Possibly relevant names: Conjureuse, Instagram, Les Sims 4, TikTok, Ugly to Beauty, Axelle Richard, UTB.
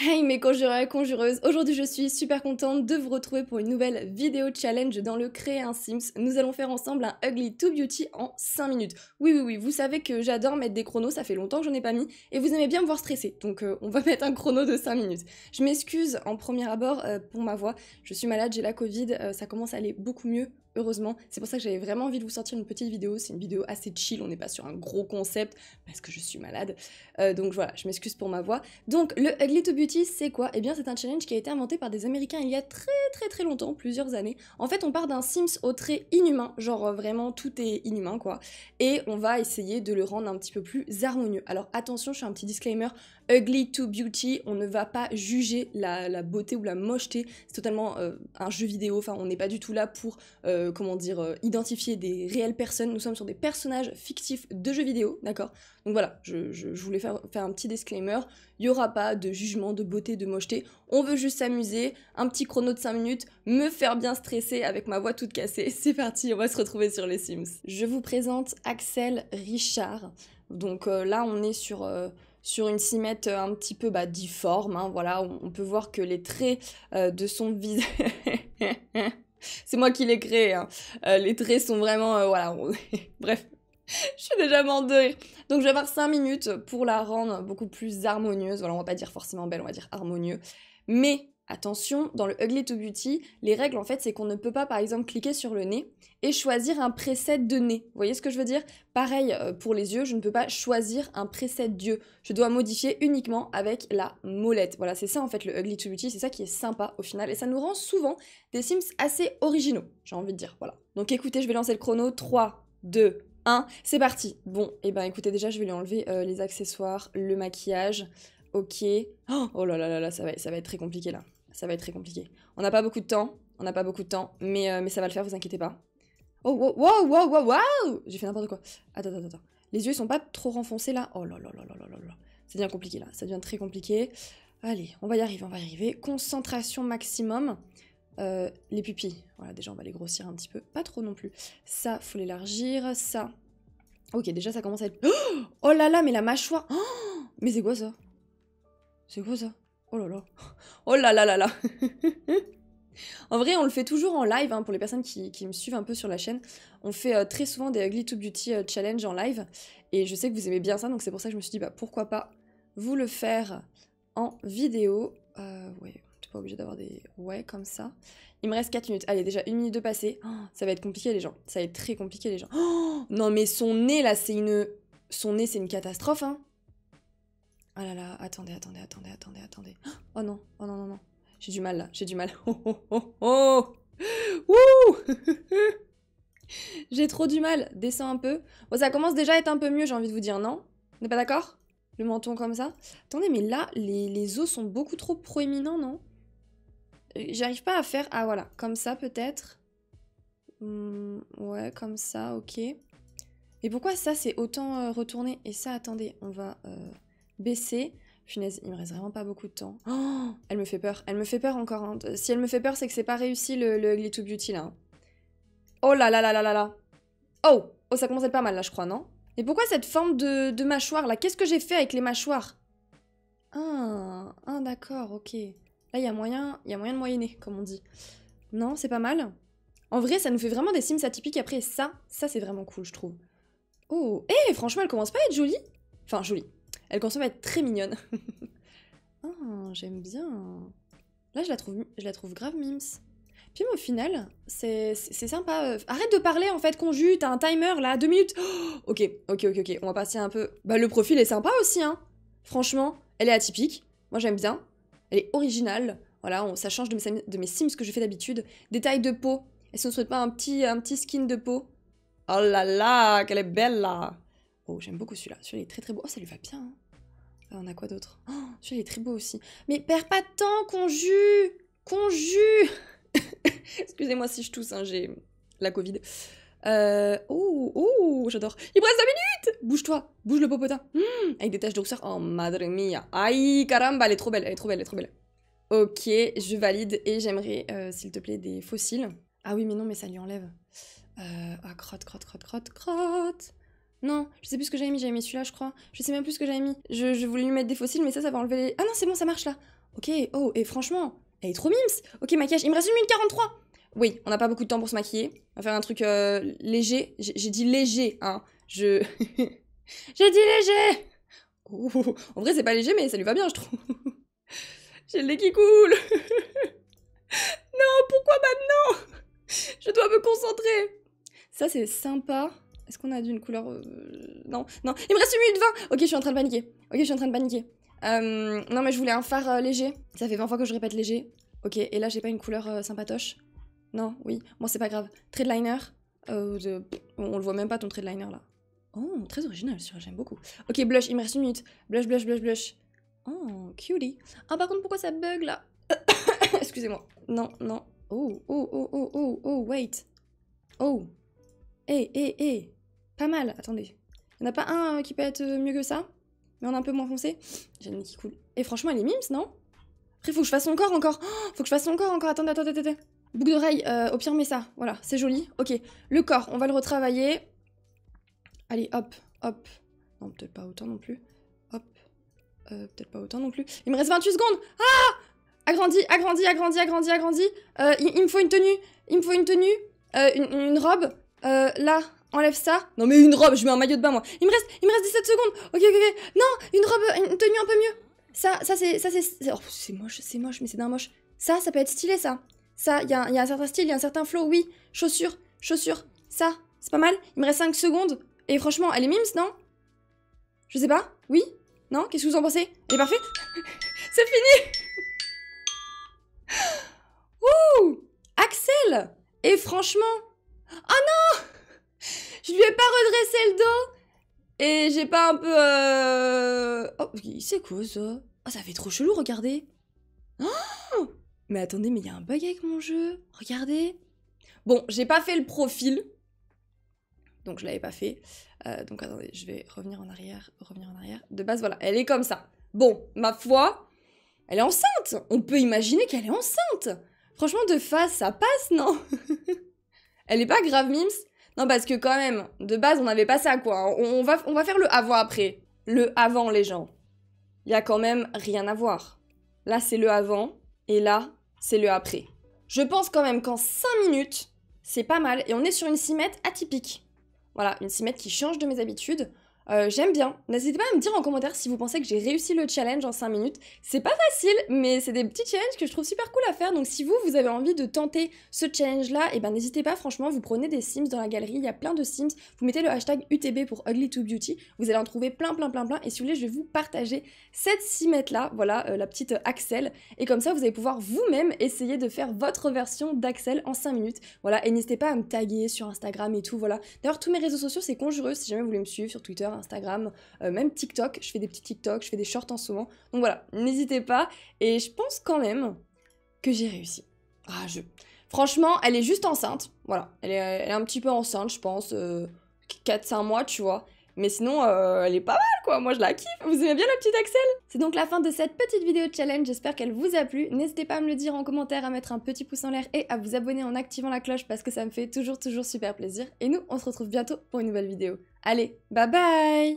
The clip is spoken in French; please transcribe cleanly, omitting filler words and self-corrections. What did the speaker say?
Hey mes conjureurs et conjureuses, aujourd'hui je suis super contente de vous retrouver pour une nouvelle vidéo challenge dans le Créer un Sims. Nous allons faire ensemble un Ugly to Beauty en 5 minutes. Oui, vous savez que j'adore mettre des chronos, ça fait longtemps que j'en ai pas mis, et vous aimez bien me voir stresser, donc on va mettre un chrono de 5 minutes. Je m'excuse en premier abord pour ma voix, je suis malade, j'ai la Covid, ça commence à aller beaucoup mieux. Heureusement, c'est pour ça que j'avais vraiment envie de vous sortir une petite vidéo, c'est une vidéo assez chill, on n'est pas sur un gros concept, parce que je suis malade, donc voilà, je m'excuse pour ma voix. Donc le Ugly to Beauty, c'est quoi? Eh bien c'est un challenge qui a été inventé par des Américains il y a très longtemps, plusieurs années. En fait on part d'un Sims au trait inhumain, genre vraiment tout est inhumain quoi, et on va essayer de le rendre un petit peu plus harmonieux. Alors attention, je fais un petit disclaimer, Ugly to Beauty, on ne va pas juger la beauté ou la mocheté, c'est totalement un jeu vidéo, enfin on n'est pas du tout là pour... comment dire, identifier des réelles personnes, nous sommes sur des personnages fictifs de jeux vidéo, d'accord? Donc voilà, je voulais faire un petit disclaimer, il n'y aura pas de jugement de beauté, de mocheté, on veut juste s'amuser, un petit chrono de 5 minutes, me faire bien stresser avec ma voix toute cassée, c'est parti, on va se retrouver sur les Sims. Je vous présente Axelle Richard, donc là on est sur... sur une cimette un petit peu difforme, hein, voilà, on peut voir que les traits de son visage... C'est moi qui l'ai créé, hein. Les traits sont vraiment... voilà, bref, je suis déjà morte de rire. Donc je vais avoir 5 minutes pour la rendre beaucoup plus harmonieuse. Voilà, on va pas dire forcément belle, on va dire harmonieux. Mais attention, dans le Ugly to Beauty, les règles en fait, c'est qu'on ne peut pas par exemple cliquer sur le nez et choisir un preset de nez. Vous voyez ce que je veux dire? Pareil pour les yeux, je ne peux pas choisir un preset d'yeux. Je dois modifier uniquement avec la molette. Voilà, c'est ça en fait le Ugly to Beauty, c'est ça qui est sympa au final. Et ça nous rend souvent des Sims assez originaux, j'ai envie de dire, voilà. Donc écoutez, je vais lancer le chrono, 3, 2, 1, c'est parti! Bon, et ben écoutez, déjà je vais lui enlever les accessoires, le maquillage, ok. Oh là là là là, ça va être très compliqué là. Ça va être très compliqué. On n'a pas beaucoup de temps, mais ça va le faire, vous inquiétez pas. Oh, wow, j'ai fait n'importe quoi. Attends. Les yeux, ils sont pas trop renfoncés, là? Oh là. Ça devient compliqué, là. Ça devient très compliqué. Allez, on va y arriver. Concentration maximum. Les pupilles. Voilà, déjà, on va les grossir un petit peu. Pas trop non plus. Ça, faut l'élargir. Ça. Ok, déjà, ça commence à être... Oh là là, mais la mâchoire... Oh, mais c'est quoi, ça? C'est quoi, ça? Oh là là. En vrai, on le fait toujours en live, hein, pour les personnes qui me suivent un peu sur la chaîne. On fait très souvent des Ugly to Beauty challenge en live. Et je sais que vous aimez bien ça, donc c'est pour ça que je me suis dit, pourquoi pas vous le faire en vidéo. Ouais, t'es pas obligé d'avoir des... Ouais, comme ça. Il me reste 4 minutes. Allez, déjà, 1 minute de passée. Oh, ça va être compliqué, les gens. Ça va être très compliqué, les gens. Oh, non, mais son nez, là, c'est une... Son nez, c'est une catastrophe, hein. Ah là là, attendez. Oh non. J'ai du mal là, Oh. J'ai trop du mal, descends un peu. Bon, ça commence déjà à être un peu mieux, j'ai envie de vous dire, non? On n'est pas d'accord? Le menton comme ça. Attendez, mais là, les os sont beaucoup trop proéminents, non? J'arrive pas à faire... Ah voilà, comme ça peut-être. Ouais, comme ça, ok. Mais pourquoi ça, c'est autant retourné? Et ça, attendez, on va... baisser. Punaise, il me reste vraiment pas beaucoup de temps. Oh, elle me fait peur. Elle me fait peur encore. Hein. Si elle me fait peur, c'est que c'est pas réussi le Ugly to Beauty là. Oh là. Oh, ça commence à être pas mal là, je crois, non? Mais pourquoi cette forme de mâchoire là? Qu'est-ce que j'ai fait avec les mâchoires? Ah d'accord, ok. Là, il y a moyen de moyenner, comme on dit. Non, c'est pas mal. En vrai, ça nous fait vraiment des Sims atypiques. Après, ça c'est vraiment cool, je trouve. Oh, eh, franchement, elle commence pas à être jolie. Enfin, jolie. Elle commence à être très mignonne. Oh, j'aime bien. Là, je la trouve grave mimes. Puis au final, c'est sympa. Arrête de parler, en fait, Conju, t'as un timer, là, 2 minutes. Oh, ok, on va passer un peu... Bah, le profil est sympa aussi, hein. Franchement, elle est atypique. Moi, j'aime bien. Elle est originale. Voilà, ça change de mes Sims que je fais d'habitude. Détails de peau. Est-ce qu'on ne souhaite pas un petit skin de peau? Oh là là, qu'elle est belle, là. Oh, j'aime beaucoup celui-là. Celui-là est très beau. Oh, ça lui va bien. Hein. On a quoi d'autre? Oh, celui-là est très beau aussi. Mais perds pas de temps, Conju. Excusez-moi si je tousse, hein, j'ai la Covid. Oh, j'adore. Il me reste 2 minutes. Bouge-toi, bouge le popotin. Avec des taches de rousseur. Oh, madre mia. Aïe, caramba, elle est trop belle. Ok, je valide et j'aimerais, s'il te plaît, des fossiles. Ah oui, mais non, mais ça lui enlève. Crotte. Non, je sais plus ce que j'avais mis celui-là je crois. Je sais même plus ce que j'avais mis. Je voulais lui mettre des fossiles mais ça va enlever les... Ah non c'est bon ça marche là. Ok, oh, et franchement, elle est trop mims. Ok, maquillage, il me reste une 1043. Oui, on n'a pas beaucoup de temps pour se maquiller. On va faire un truc léger. J'ai dit léger, hein. J'ai dit léger. Oh, en vrai, c'est pas léger, mais ça lui va bien, je trouve. J'ai le nez qui coule. Non, pourquoi maintenant? Je dois me concentrer. Ça, c'est sympa. Est-ce qu'on a d'une couleur... Non, non. Il me reste une minute 20. Ok, je suis en train de paniquer. Non, mais je voulais un fard léger. Ça fait 20 fois que je répète léger. Ok, et là, j'ai pas une couleur sympatoche. Non, oui. Bon, c'est pas grave. Trait de liner. On le voit même pas, ton trait de liner, là. Oh, très original, j'aime beaucoup. Ok, blush, il me reste une minute. Blush, blush, blush, blush. Oh, cutie. Ah, par contre, pourquoi ça bug, là? Excusez-moi. Non, non. Oh, oh, oh, oh, oh, oh, wait. Oh. Eh, eh, eh. Pas mal, attendez. Il n'y en a pas un qui peut être mieux que ça? Mais on est un peu moins foncé. J'ai le nez qui coule. Et franchement, elle est mimes, non? Après, faut que je fasse son corps encore. Oh, faut que je fasse son corps encore. Attendez, attendez, attendez. Boucle d'oreille, au pire, mets ça. Voilà, c'est joli. Ok, le corps, on va le retravailler. Allez, hop, hop. Non, peut-être pas autant non plus. Hop. Peut-être pas autant non plus. Il me reste 28 secondes. Ah! Agrandi, agrandi, agrandi, agrandi, agrandi. Il me faut une tenue. Il me faut une tenue. Une robe. Là. Enlève ça. Non mais une robe, je mets un maillot de bain moi. Il me reste 17 secondes. Ok, ok, ok. Non, une robe, une tenue un peu mieux. Ça c'est... Oh, c'est moche, mais c'est d'un moche. Ça peut être stylé, ça. Ça, il y a un certain style, il y a un certain flow, oui. Chaussures, chaussures, ça, c'est pas mal. Il me reste 5 secondes. Et franchement, elle est mimes, non? Je sais pas, oui? Non? Qu'est-ce que vous en pensez? Elle est parfaite? C'est fini. Ouh, Axelle. Et franchement... Oh non! Je lui ai pas redressé le dos et j'ai pas un peu... Oh, c'est quoi ça? Oh, ça fait trop chelou, regardez. Oh, mais attendez, mais il y a un bug avec mon jeu. Regardez. Bon, j'ai pas fait le profil. Donc, je l'avais pas fait. Donc, attendez, je vais revenir en arrière, De base, voilà, elle est comme ça. Bon, ma foi, elle est enceinte. On peut imaginer qu'elle est enceinte. Franchement, de face, ça passe, non? Elle est pas grave, mims. Non, parce que quand même, de base, on n'avait pas ça, quoi. On va faire le avant après. Le avant, les gens. Il y a quand même rien à voir. Là, c'est le avant, et là, c'est le après. Je pense quand même qu'en 5 minutes, c'est pas mal. Et on est sur une cimette atypique. Voilà, une cimette qui change de mes habitudes. J'aime bien. N'hésitez pas à me dire en commentaire si vous pensez que j'ai réussi le challenge en 5 minutes. C'est pas facile, mais c'est des petits challenges que je trouve super cool à faire. Donc si vous avez envie de tenter ce challenge-là, eh ben n'hésitez pas, franchement, vous prenez des Sims dans la galerie, il y a plein de Sims. Vous mettez le hashtag UTB pour Ugly to Beauty, vous allez en trouver plein. Et si vous voulez, je vais vous partager cette cimette-là, voilà, la petite Axelle. Et comme ça, vous allez pouvoir vous-même essayer de faire votre version d'Axelle en 5 minutes. Voilà, et n'hésitez pas à me taguer sur Instagram et tout, voilà. D'ailleurs, tous mes réseaux sociaux, c'est Conjureuse, si jamais vous voulez me suivre sur Twitter, Instagram, même TikTok, je fais des petits TikTok, je fais des shorts en ce moment, donc voilà, n'hésitez pas, et je pense quand même que j'ai réussi. Ah, franchement, elle est juste enceinte, voilà, elle est un petit peu enceinte, je pense, 4-5 mois, tu vois, mais sinon, elle est pas mal, quoi, moi je la kiffe, vous aimez bien la petite Axelle? C'est donc la fin de cette petite vidéo challenge, j'espère qu'elle vous a plu, n'hésitez pas à me le dire en commentaire, à mettre un petit pouce en l'air, et à vous abonner en activant la cloche, parce que ça me fait toujours super plaisir, et nous, on se retrouve bientôt pour une nouvelle vidéo. Allez, bye bye!